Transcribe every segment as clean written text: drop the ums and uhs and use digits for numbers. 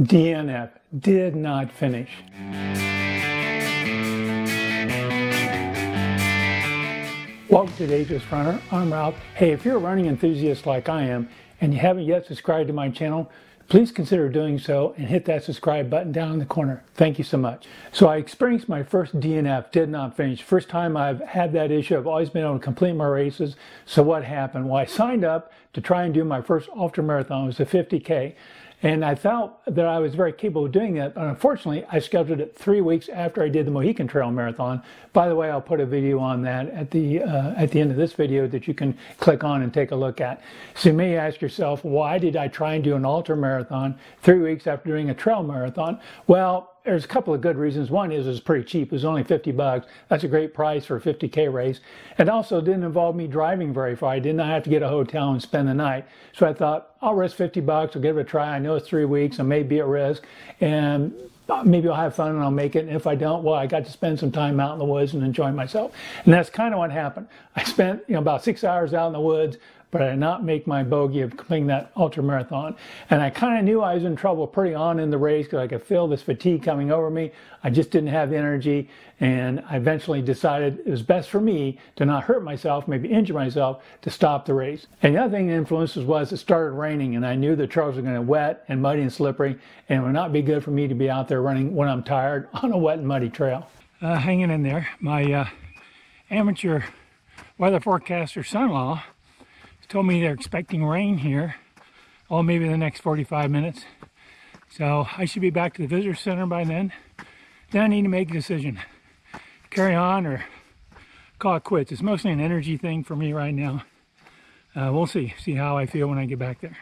DNF, did not finish. Welcome to The Ageless Runner, I'm Ralph. Hey, if you're a running enthusiast like I am and you haven't yet subscribed to my channel, please consider doing so and hit that subscribe button down in the corner. Thank you so much. So I experienced my first DNF, did not finish. First time I've had that issue. I've always been able to complete my races. So what happened? Well, I signed up to try and do my first ultramarathon. It was a 50K. And I thought that I was very capable of doing that, but unfortunately, I scheduled it 3 weeks after I did the Mohican Trail Marathon. By the way, I'll put a video on that at the end of this video that you can click on and take a look at. So you may ask yourself, why did I try and do an ultra marathon 3 weeks after doing a trail marathon? Well, there's a couple of good reasons. One is it's pretty cheap. It was only $50. That's a great price for a 50K race. And also didn't involve me driving very far. I did not have to get a hotel and spend the night. So I thought, I'll risk $50. I'll give it a try. I know it's 3 weeks. I may be at risk. And maybe I'll have fun and I'll make it. And if I don't, well, I got to spend some time out in the woods and enjoy myself. And that's kind of what happened. I spent about 6 hours out in the woods, but I did not make my bogey of completing that ultra marathon. And I kind of knew I was in trouble pretty on in the race because I could feel this fatigue coming over me. I just didn't have the energy. And I eventually decided it was best for me to not hurt myself, maybe injure myself, to stop the race. And the other thing that influences was it started raining, and I knew the trails were going to be wet and muddy and slippery, and it would not be good for me to be out there running when I'm tired on a wet and muddy trail. Hanging in there. My amateur weather forecaster son-in-law told me they're expecting rain here, oh, maybe the next 45 minutes. So I should be back to the visitor center by then. Then I need to make a decision. Carry on or call it quits. It's mostly an energy thing for me right now. We'll see how I feel when I get back there.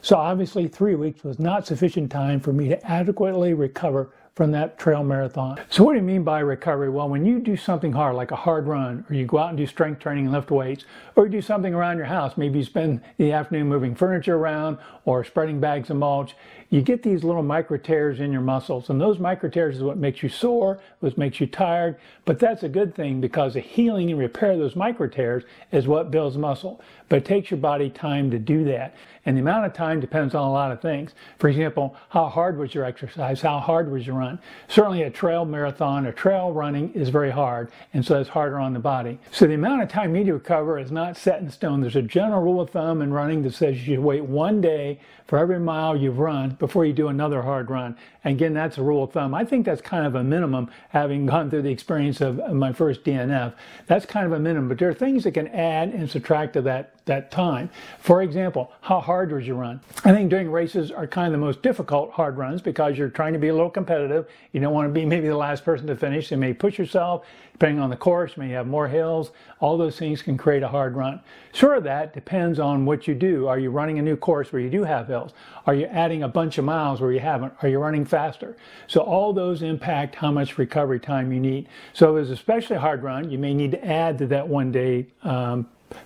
So obviously 3 weeks was not sufficient time for me to adequately recover from that trail marathon. So what do you mean by recovery? Well, when you do something hard, like a hard run, or you go out and do strength training and lift weights, or you do something around your house, maybe you spend the afternoon moving furniture around or spreading bags of mulch, you get these little micro tears in your muscles. And those micro tears is what makes you sore, what makes you tired. But that's a good thing because the healing and repair of those micro tears is what builds muscle. But it takes your body time to do that. And the amount of time depends on a lot of things. For example, how hard was your exercise? How hard was your run? Certainly a trail marathon or trail running is very hard, and so it's harder on the body. So the amount of time you need to recover is not set in stone. There's a general rule of thumb in running that says you should wait 1 day for every mile you've run before you do another hard run. And again, that's a rule of thumb. I think that's kind of a minimum, having gone through the experience of my first DNF. That's kind of a minimum, but there are things that can add and subtract to that time. For example, how hard was your run? I think during races are kind of the most difficult hard runs because you're trying to be a little competitive. You don't want to be maybe the last person to finish. You may push yourself, depending on the course, you may have more hills. All those things can create a hard run. Sure, that depends on what you do. Are you running a new course where you do have hills? Are you adding a bunch of miles where you haven't? Are you running faster? So all those impact how much recovery time you need. So if it's especially a hard run, you may need to add to that 1 day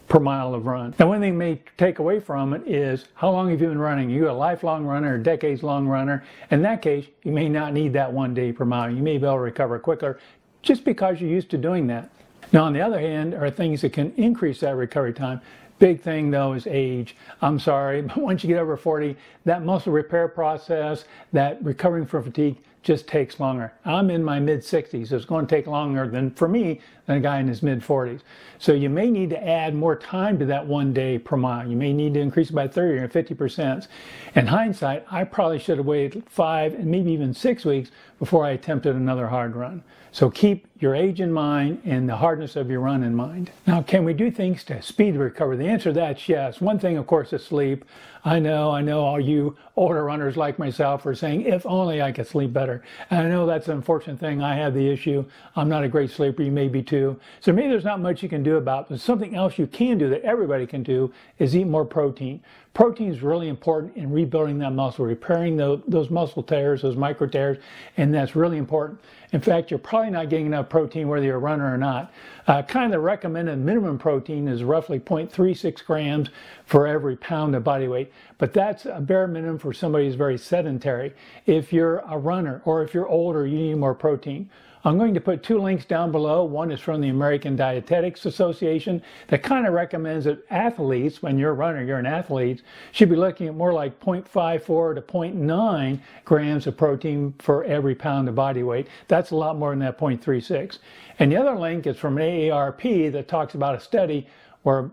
per mile of run. Now, one thing you may take away from it is how long have you been running? Are you a lifelong runner or decades-long runner? In that case, you may not need that 1 day per mile. You may be able to recover quicker just because you're used to doing that. Now, on the other hand, are things that can increase that recovery time. Big thing though is age. I'm sorry, but once you get over 40, that muscle repair process, that recovering from fatigue, just takes longer. I'm in my mid-60s, so it's going to take longer than for me than a guy in his mid-40s. So you may need to add more time to that 1 day per mile. You may need to increase it by 30 or 50%. In hindsight, I probably should have waited 5 and maybe even 6 weeks before I attempted another hard run. So keep your age in mind and the hardness of your run in mind. Now, can we do things to speed the recovery? The answer to that is yes. One thing, of course, is sleep. I know all you older runners like myself are saying, if only I could sleep better. And I know that's an unfortunate thing. I have the issue. I'm not a great sleeper. You may be too. So maybe there's not much you can do about it. But something else you can do that everybody can do is eat more protein. Protein is really important in rebuilding that muscle, repairing those muscle tears, those micro tears, and that's really important. In fact, you're probably not getting enough protein whether you're a runner or not. Kind of the recommended minimum protein is roughly 0.36 grams for every pound of body weight. body, but that's a bare minimum for somebody who's very sedentary. If you're a runner or if you're older, you need more protein. I'm going to put two links down below. One is from the American Dietetics Association that kind of recommends that athletes, when you're a runner, you're an athlete, should be looking at more like 0.54 to 0.9 grams of protein for every pound of body weight. That's a lot more than that 0.36. And the other link is from AARP that talks about a study where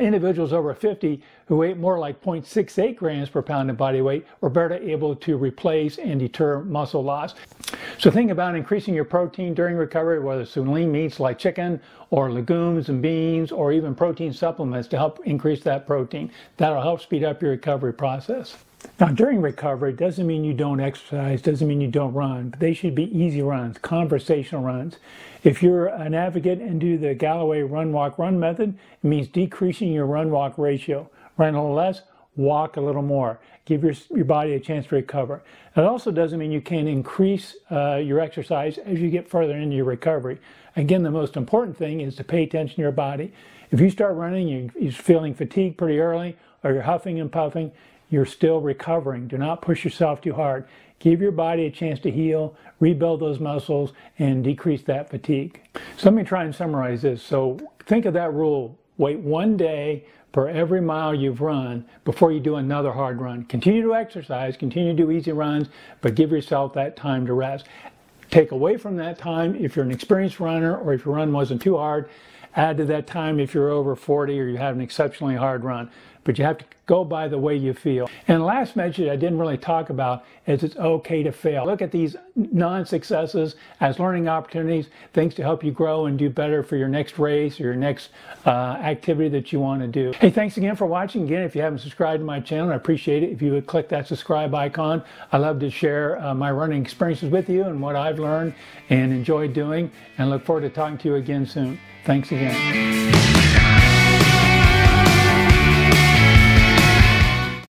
individuals over 50 who ate more like 0.68 grams per pound of body weight were better able to replace and deter muscle loss. So think about increasing your protein during recovery, whether it's through lean meats like chicken or legumes and beans or even protein supplements to help increase that protein. That'll help speed up your recovery process. Now, during recovery, it doesn't mean you don't exercise, doesn't mean you don't run, but they should be easy runs, conversational runs. If you're an advocate and do the Galloway Run, Walk, Run method, it means decreasing your run-walk ratio. Run a little less, walk a little more. Give your body a chance to recover. It also doesn't mean you can't increase your exercise as you get further into your recovery. Again, the most important thing is to pay attention to your body. If you start running, you're feeling fatigued pretty early, or you're huffing and puffing, you're still recovering. Do not push yourself too hard. Give your body a chance to heal, rebuild those muscles, and decrease that fatigue. So let me try and summarize this. So think of that rule. Wait 1 day for every mile you've run before you do another hard run. Continue to exercise, continue to do easy runs, but give yourself that time to rest. Take away from that time if you're an experienced runner or if your run wasn't too hard. Add to that time if you're over 40 or you have an exceptionally hard run. But you have to go by the way you feel. And the last message I didn't really talk about is it's okay to fail. Look at these non-successes as learning opportunities, things to help you grow and do better for your next race or your next activity that you want to do. Hey, thanks again for watching. Again, if you haven't subscribed to my channel, I appreciate it if you would click that subscribe icon. I love to share my running experiences with you and what I've learned and enjoyed doing, and look forward to talking to you again soon. Thanks again.